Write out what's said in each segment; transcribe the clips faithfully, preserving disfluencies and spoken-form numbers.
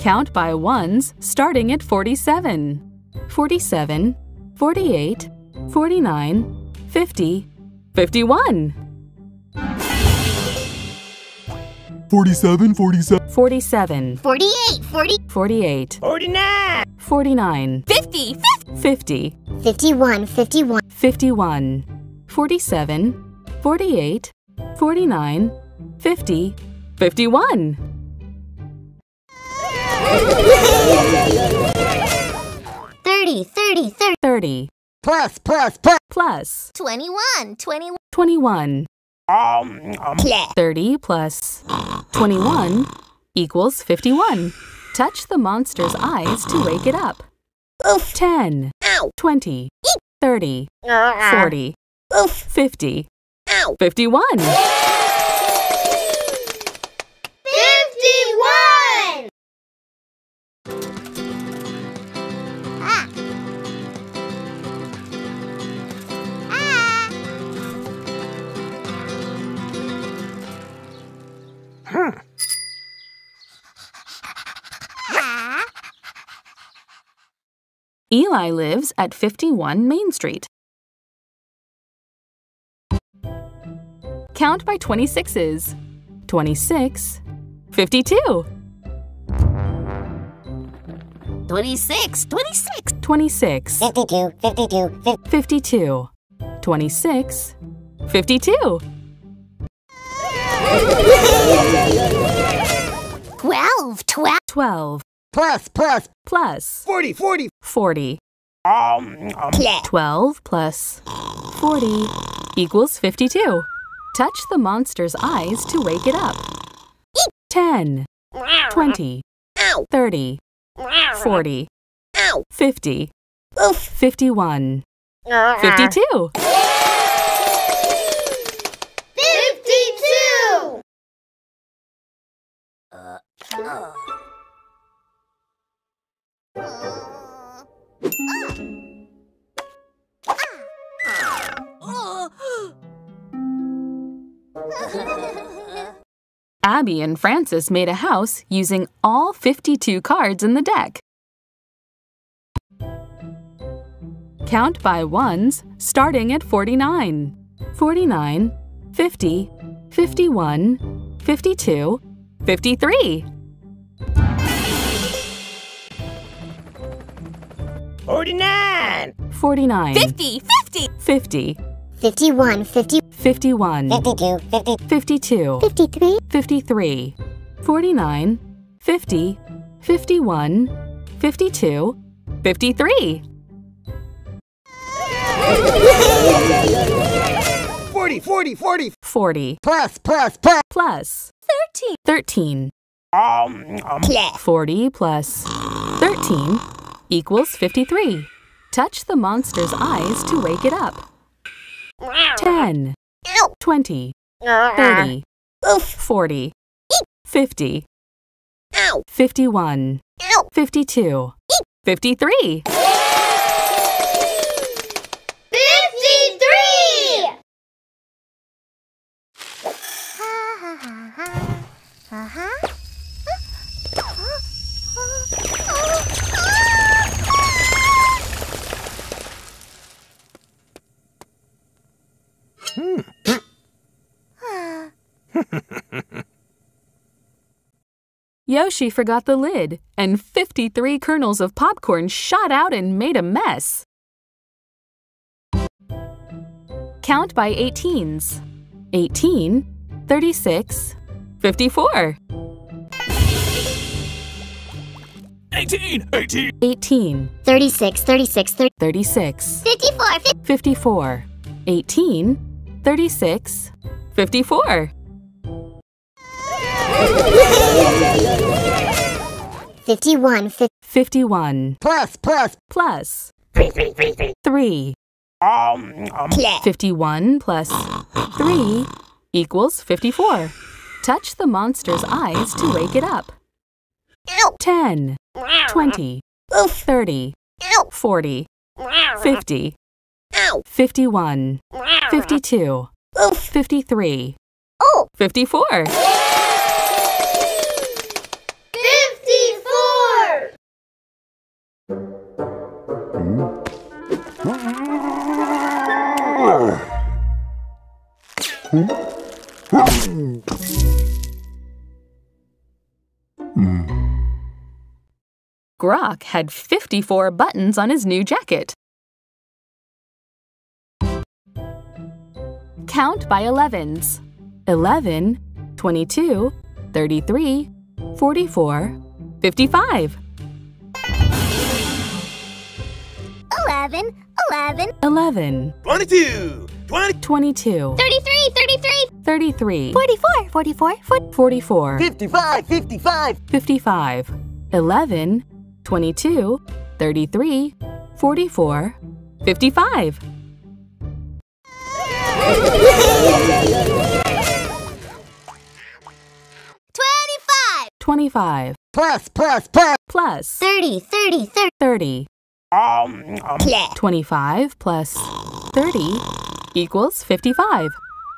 Count by ones starting at forty-seven. forty-seven, forty-eight, forty-nine, fifty, fifty-one. forty-seven, forty-seven, forty-seven, forty-eight, forty, forty-eight, forty-nine, forty-nine, fifty, fifty, fifty-one, fifty-one, fifty-one, forty-seven, forty-eight, forty-nine, fifty, fifty-one. thirty, thirty, thirty, thirty. Plus, plus, plus. Plus. twenty-one, twenty-one. twenty-one. Um, um. thirty plus twenty-one equals fifty-one. Touch the monster's eyes to wake it up. Oof. ten. Ow. twenty. Eek. thirty. Uh, forty. Oof. fifty. Ow. fifty-one. Huh. Eli lives at fifty-one Main Street. Count by twenty-sixes. twenty-six, fifty-two. twenty-six, twenty-six. twenty-six. fifty-two, fifty-two, fifty-two. fifty-two. twenty-six, fifty-two. twelve, twelve, twelve. Plus, plus, plus. forty, forty, forty. Um, um. twelve plus forty equals fifty-two. Touch the monster's eyes to wake it up. Eek. ten, twenty, ow. thirty, forty, ow. fifty, oof. fifty-one, uh. fifty-two. Uh. Uh. Uh. Uh. Uh. Abby and Francis made a house using all fifty-two cards in the deck. Count by ones starting at forty-nine. forty-nine, fifty, fifty-one, fifty-two, fifty-three. forty-nine. forty-nine. fifty. fifty. fifty. fifty-one. fifty. fifty-one. fifty-two. fifty. fifty-two. fifty-three. fifty-three. forty-nine. fifty. fifty-one. fifty-two. fifty-three. forty. forty. forty. forty. Plus, plus, plus. Plus. thirteen. thirteen. Um, um. forty plus thirteen equals fifty-three. Touch the monster's eyes to wake it up. ten. Ow. twenty. thirty. Oof. forty. Eek. fifty. Ow. fifty-one. Ow. fifty-two. Eek. fifty-three. Yoshi forgot the lid, and fifty-three kernels of popcorn shot out and made a mess. Count by eighteens. eighteen, thirty-six, fifty-four. eighteen, eighteen. eighteen. thirty-six, thirty-six, thirty. thirty-six. fifty-four, fifty-four. eighteen, thirty-six, fifty-four. fifty-one, fifty-one. Plus, plus, plus. three, three, three, three. three. Um, um. fifty-one plus three equals fifty-four. Touch the monster's eyes to wake it up. Ow. ten. twenty. Oof. thirty. Ow. forty. fifty. Ow. fifty-one. fifty-two. Oof. fifty-three. Oh. fifty-four. fifty-four. Grok had fifty-four buttons on his new jacket. Count by elevens. eleven, twenty-two, thirty-three, forty-four, fifty-five. eleven, eleven, eleven. twenty-two, twenty, twenty-two. thirty-three, thirty-three, thirty-three. forty-four, forty-four, forty-four. fifty-five, fifty-five, fifty-five. eleven, twenty-two, thirty-three, forty-four, fifty-five. twenty-five. twenty-five. Plus, plus, plus. Plus. thirty, thirty, thirty. thirty. Um, um. twenty-five plus thirty equals fifty-five.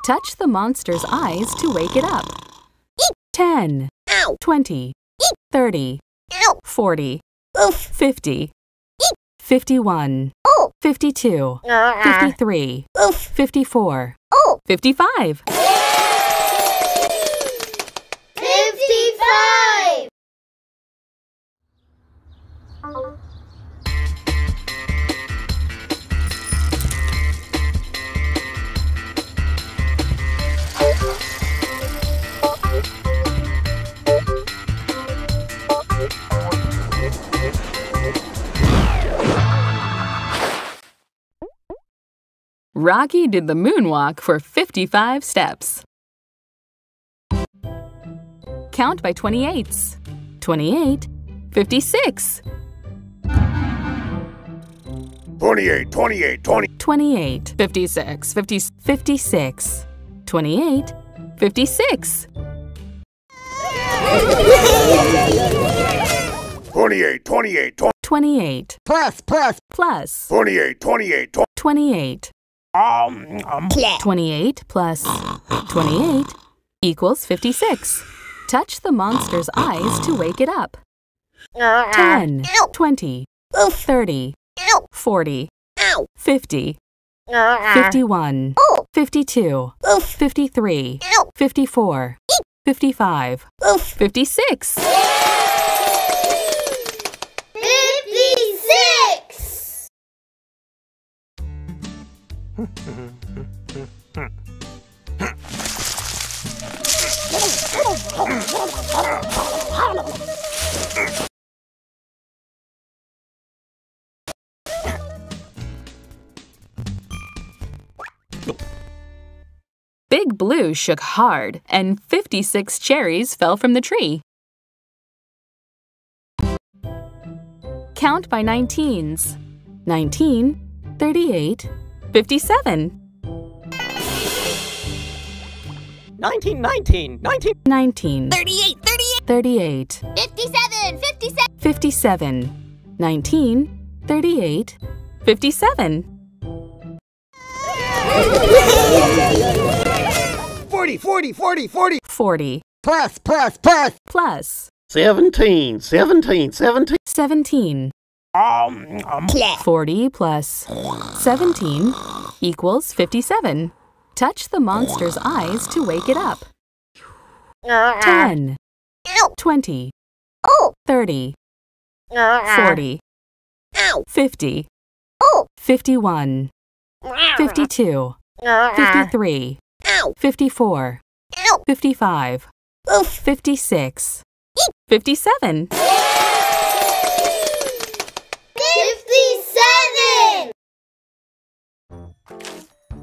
Touch the monster's eyes to wake it up. Eek. ten. Ow. twenty. Eek. thirty. Ow. forty. Oof. fifty. Eek. fifty-one. Oh. fifty-two. Uh. fifty-three. Oof. fifty-four. Oh. fifty-five. Yay! fifty-five. Rocky did the moonwalk for fifty-five steps. Count by twenty-eights. twenty-eight, fifty-six. twenty-eight, twenty-eight, twenty. twenty-eight, fifty-six, fifty, fifty-six. twenty-eight, fifty-six. twenty-eight, twenty-eight, twenty. twenty-eight. Plus, plus, plus. twenty-eight, twenty-eight, twenty. twenty-eight. Um, um. twenty-eight plus twenty-eight equals fifty-six. Touch the monster's eyes to wake it up. ten, twenty, thirty, forty, fifty, fifty-one, fifty-two, fifty-three, fifty-four, fifty-five, fifty-six. Big Blue shook hard, and fifty-six cherries fell from the tree. Count by nineteens. nineteen, thirty-eight, fifty-seven. nineteen, nineteen, nineteen, nineteen. thirty-eight, thirty-eight, thirty-eight. fifty-seven, fifty-seven, fifty-seven. nineteen, thirty-eight, fifty-seven. forty, forty, forty, forty. forty. Plus, plus, plus. Plus. seventeen, seventeen, seventeen. seventeen. Um, um. forty plus seventeen equals fifty-seven. Touch the monster's eyes to wake it up. ten, twenty, thirty, forty, fifty, fifty-one, fifty-two, fifty-three, fifty-four, fifty-five, fifty-six, fifty-seven. fifty-seven! Uh,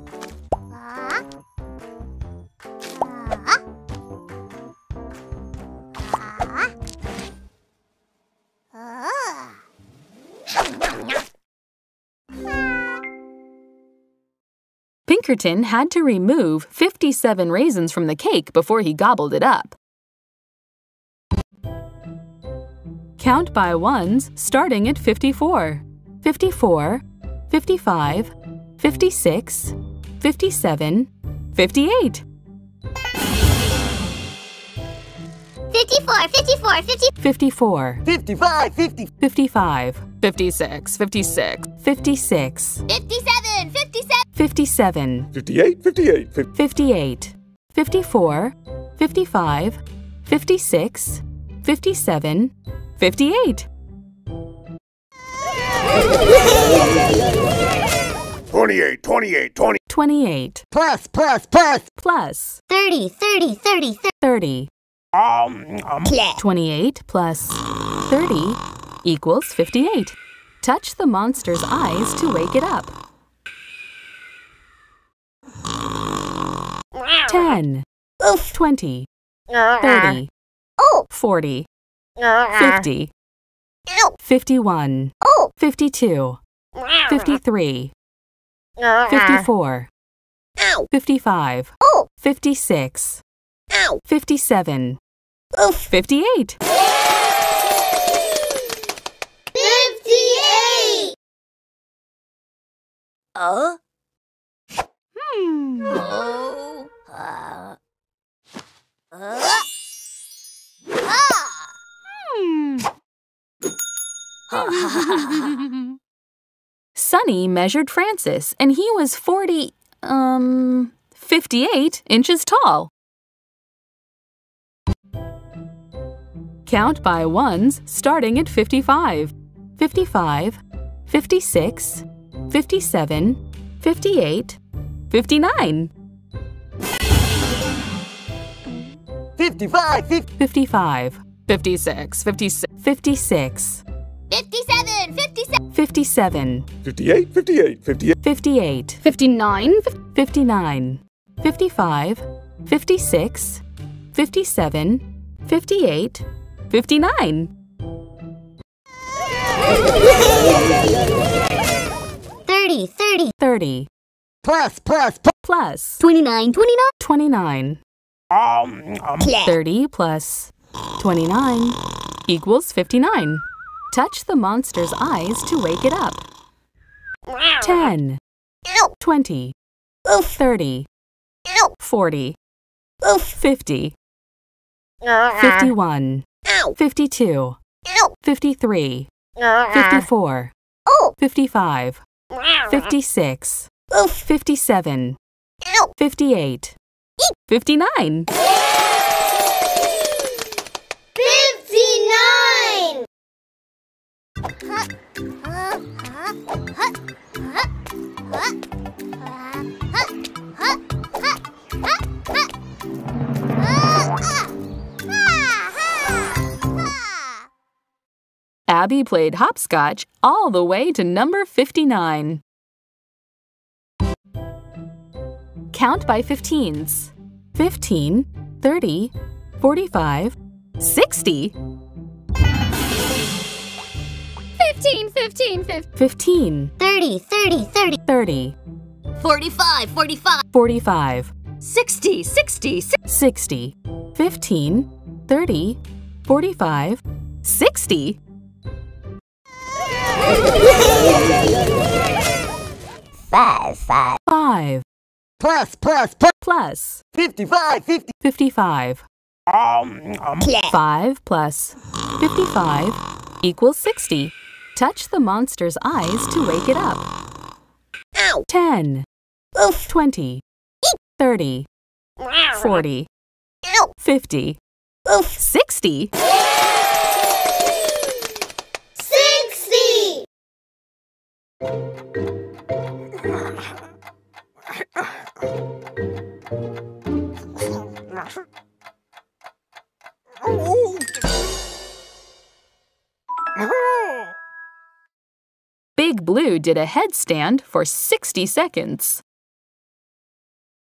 uh, uh, uh. Pinkerton had to remove fifty-seven raisins from the cake before he gobbled it up. Count by ones starting at fifty-four. fifty-four, fifty-five, fifty-six, fifty-seven, fifty-eight. fifty-four, fifty-four, fifty. fifty-four. fifty-five, fifty. fifty-five. fifty-six, fifty-six, fifty-six. fifty-seven, fifty-seven. fifty-seven, fifty-eight, fifty-eight, fifty-eight, fifty-four, fifty-five, fifty-six, fifty-seven, fifty-eight. twenty-eight, twenty-eight, twenty. twenty-eight. Plus, plus, plus. Plus. thirty, thirty, thirty, thirty. thirty. Um, um. twenty-eight plus thirty equals fifty-eight. Touch the monster's eyes to wake it up. ten. Oof. twenty. thirty. Oh. forty. fifty. Ow. fifty-one. Oh. fifty-two. fifty-three. fifty-four. Ow. fifty-five. Oh. fifty-six. Ow. fifty-seven. Oof. fifty-eight. fifty-eight. Oh. Hmm. Oh. Uh. Uh. Ah. Hmm. Sonny measured Francis, and he was forty, um, fifty-eight inches tall. Count by ones starting at fifty-five. fifty-five, fifty-six, fifty-seven, fifty-eight, fifty-nine. fifty-five, fifty. fifty-five, fifty-six, fifty-six, fifty-six. fifty-seven, fifty-seven. fifty-seven. fifty-eight, fifty-eight, fifty-eight. fifty-eight. fifty-nine, fifty-nine. fifty-five, fifty-six, fifty-seven, fifty-eight, fifty-nine. thirty, thirty. thirty. Plus, plus, plus. Plus. twenty-nine, twenty-nine. twenty-nine. Um, um. thirty plus twenty-nine equals fifty-nine. Touch the monster's eyes to wake it up. ten. twenty. thirty. forty. fifty. fifty-one. fifty-two. fifty-three. fifty-four. fifty-five. fifty-six. fifty-seven. fifty-eight. fifty-nine. Abby played hopscotch all the way to number fifty-nine. Count by fifteens. fifteen, thirty, forty-five, sixty. fifteen, fifteen, fifteen. fifteen. thirty, thirty, thirty. thirty. forty-five, forty-five. forty-five. sixty, sixty, sixty. fifteen, thirty, forty-five, sixty. five, five. five. Plus, plus, plus. Plus. fifty-five, fifty. fifty-five. Um, um. five plus fifty-five equals sixty. Touch the monster's eyes to wake it up. Ow. ten. Oof. twenty. Eek. thirty. forty. Ow. fifty. Oof. sixty. sixty! Big Blue did a headstand for sixty seconds.